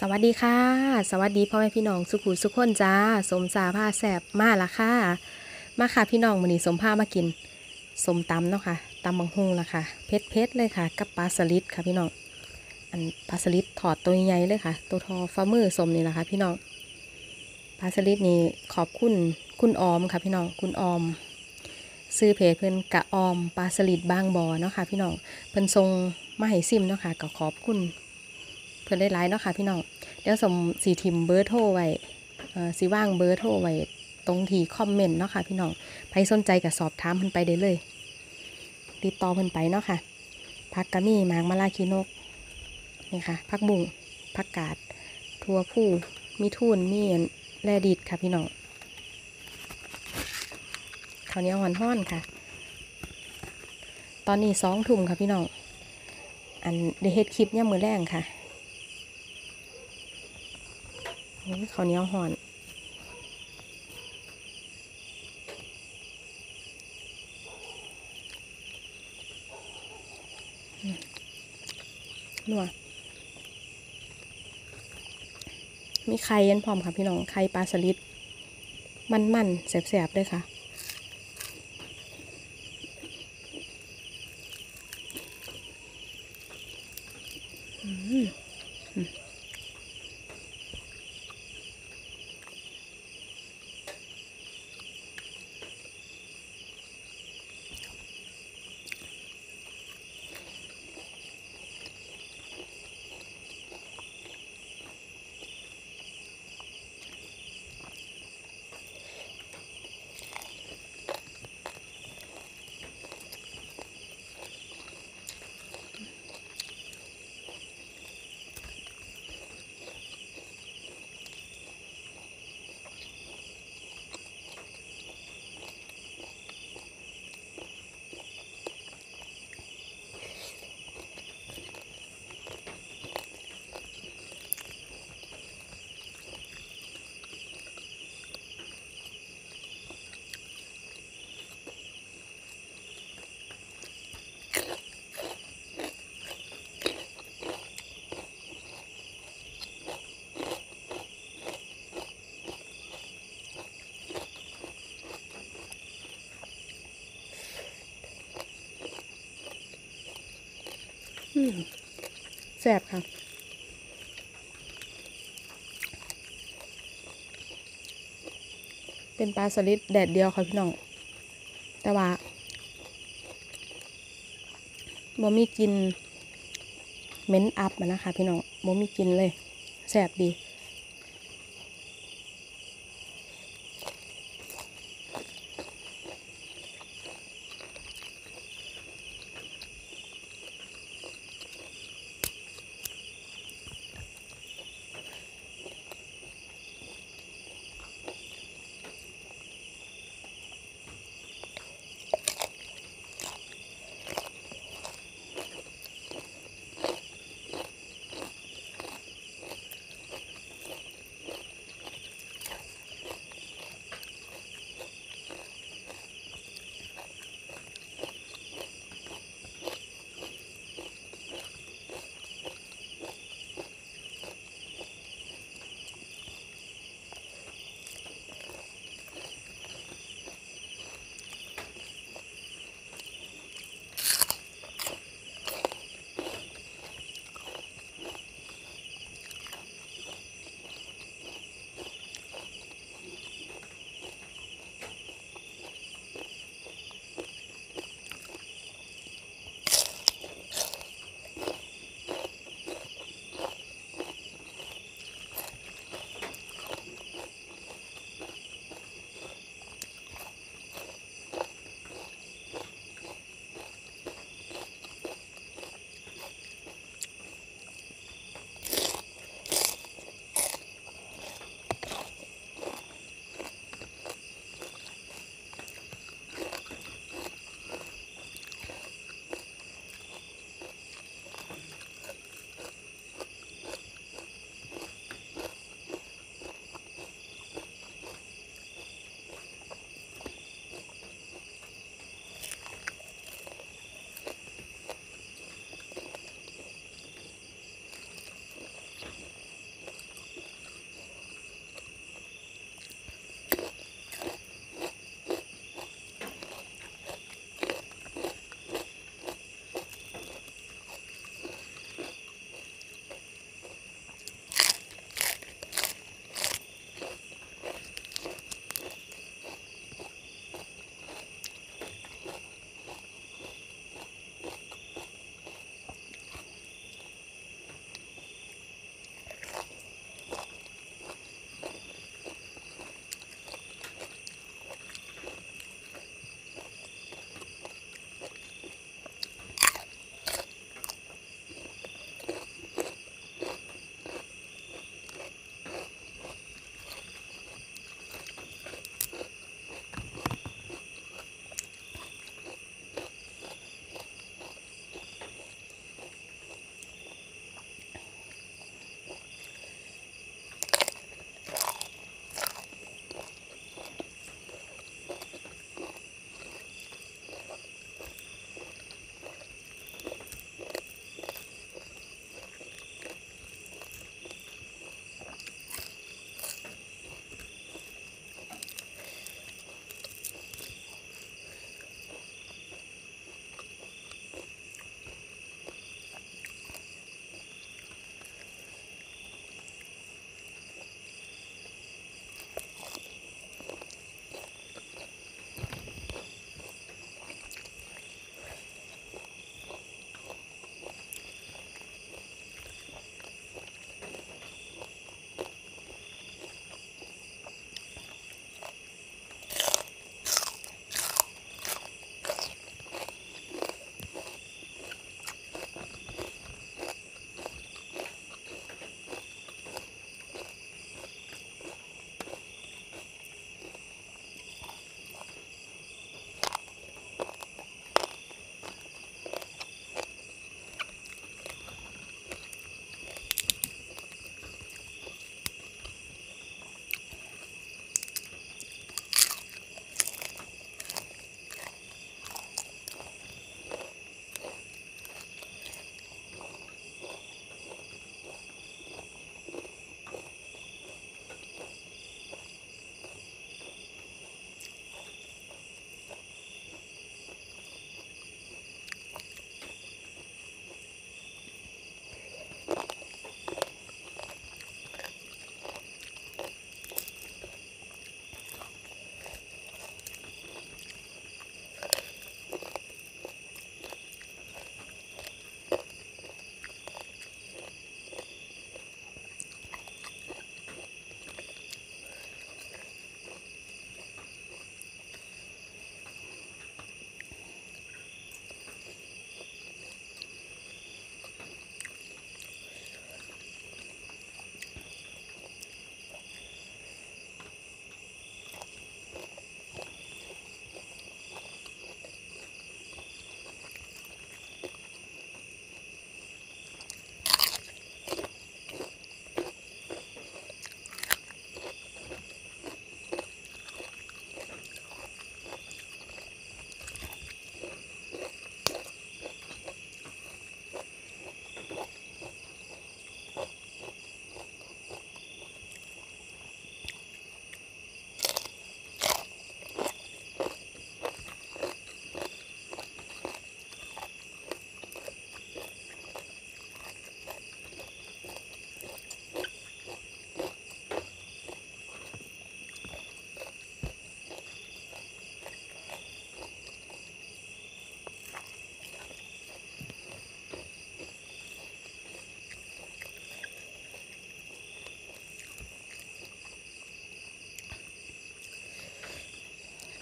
สวัสดีค่ะสวัสดีพ่อแม่พี่น้องสุขุสุขคนจ้าสมสาผ้าแสบมาละค่ะมาค่ะพี่น้องวันนี้สมผ้ามากินสมตำเนาะค่ะตำบังฮุ่งนะคะเพชรเลยค่ะกับปลาสลิดค่ะพี่น้องอันปลาสลิดถอดตัวใหญ่เลยค่ะตัวทอฟ้ามือสมนี่แหละค่ะพี่น้องปลาสลิดนี่ขอบคุณคุณออมค่ะพี่น้องคุณออมซื้อเพจเพื่อนกะออมปลาสลิดบางบ่อเนาะค่ะพี่น้องเพิ่นทรงมาให้ซิมเนาะค่ะก็ขอบคุณเพื่อนได้ไลน์เนาะค่ะพี่น้องเดี๋ยวสมสีทิมเบอร์โทรไว้สีว่างเบอร์โทรไว้ตรงที่คอมเมนต์เนาะค่ะพี่น้องใครสนใจก็สอบถามเพิ่นไปได้เลยติดต่อเพิ่นไปเนาะค่ะผักกะมี่หมากมะลาคีนกนี่ค่ะผักบุ้งผักกาดทั่วผู้มีทุ่นมีแลดิดค่ะพี่น้องคราวนี้ห่อนห่อนค่ะตอนนี้20:00ค่ะพี่น้องอันได้เฮ็ดคลิปเนี่ยมือแรงค่ะข้าวเหนียวห่อนนัวมีไข่ยันพร้อมค่ะพี่น้องไข่ปลาสลิดมันๆแสบๆด้วยค่ะแสบค่ะเป็นปลาสลิดแดดเดียวค่ะพี่น้องแต่ว่าบ่มีกินเหม็นอับมานะคะพี่น้องบ่มีกินเลยแสบดี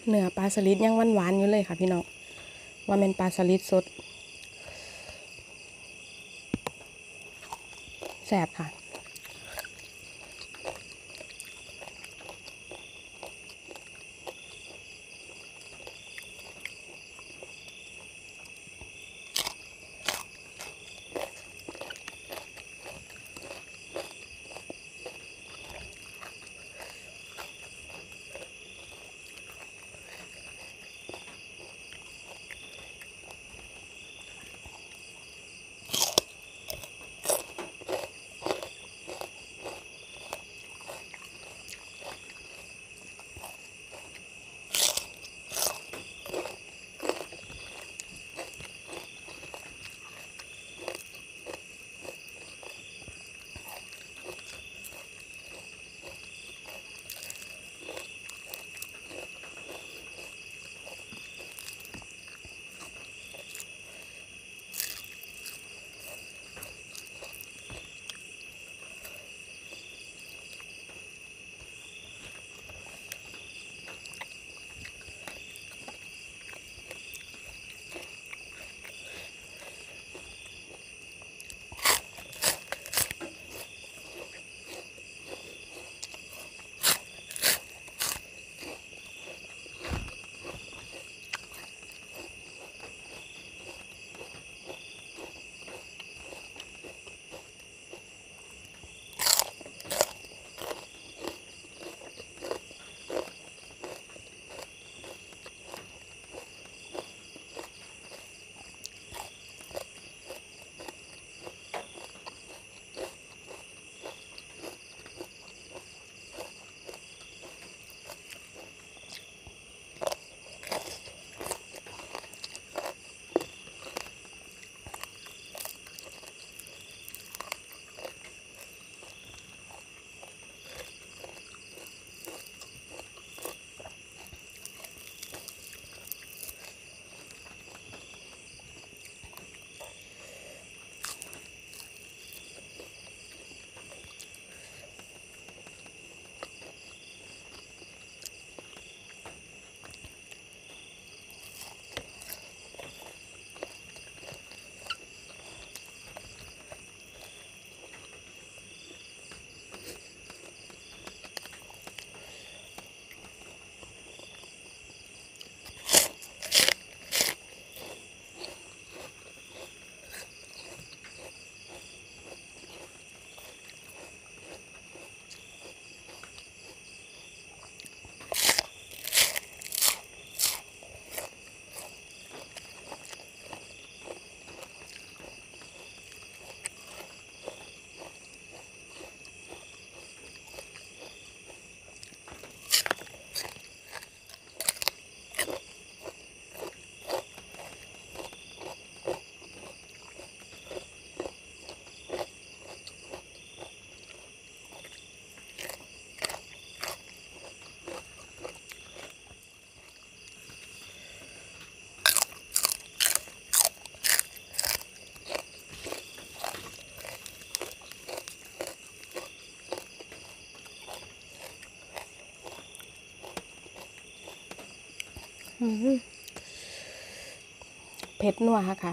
เนื้อปลาสลิดยังหวานๆอยู่เลยค่ะพี่น้องว่าเป็นปลาสลิดสดแซ่บค่ะเผ็ดนัวค่ะ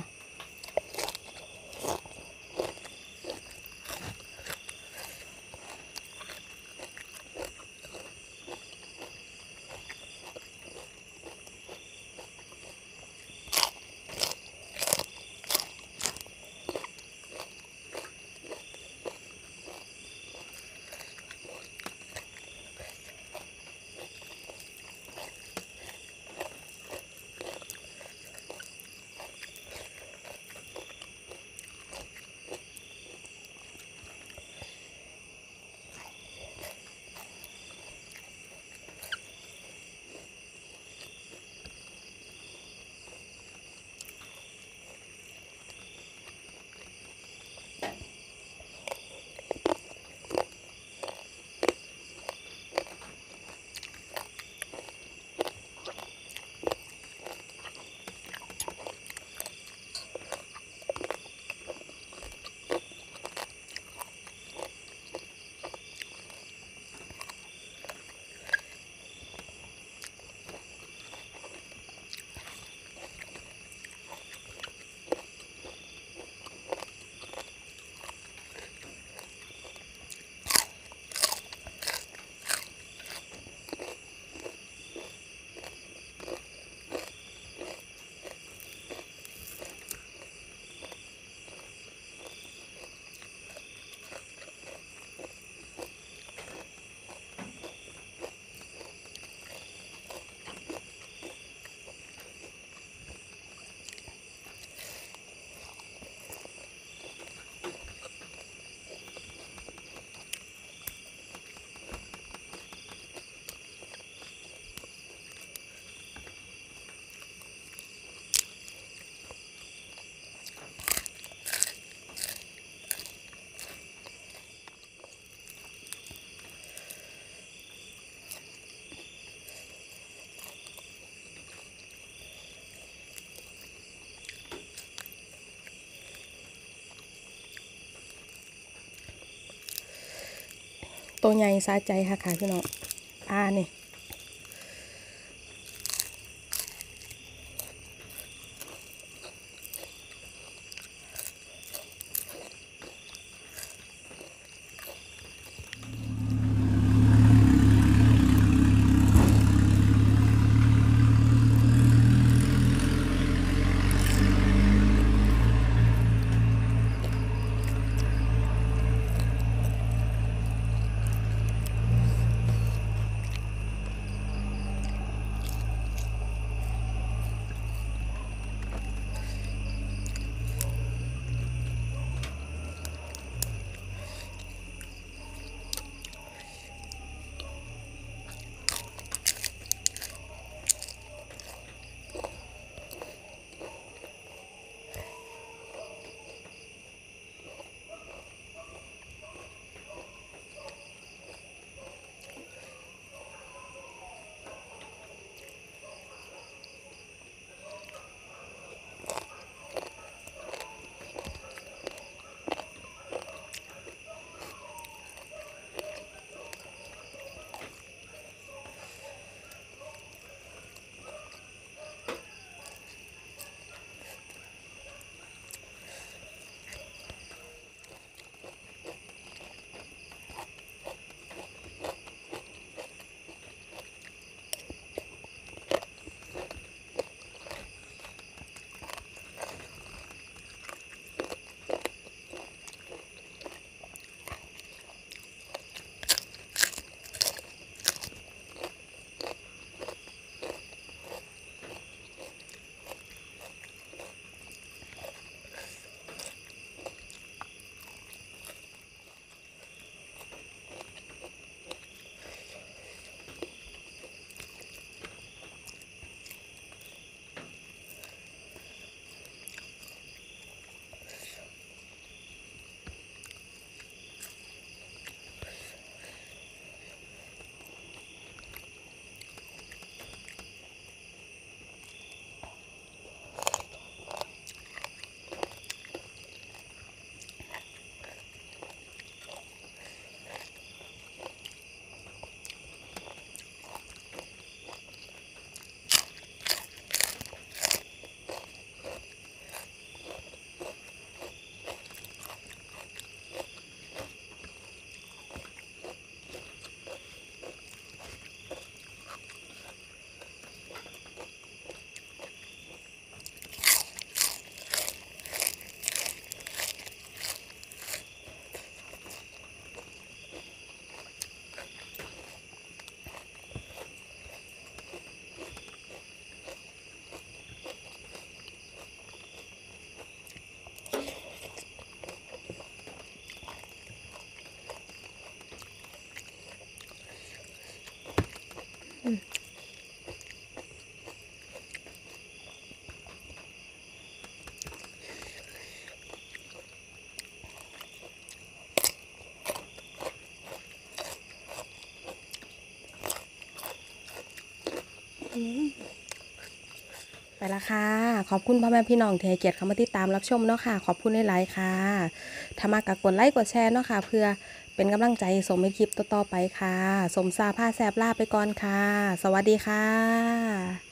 ตัวใหญ่สาใจค่ะค่ะพี่น้องนี่ไปละค่ะขอบคุณพ่อแม่พี่น้องที่ให้เกียรติเข้ามาติดตามรับชมเนาะค่ะขอบคุณหลายๆค่ะถ้ามากกดไลค์กดแชร์เนาะค่ะเพื่อเป็นกำลังใจสมให้คลิปต่อๆไปค่ะสมซาผ้าแซบลาไปก่อนค่ะสวัสดีค่ะ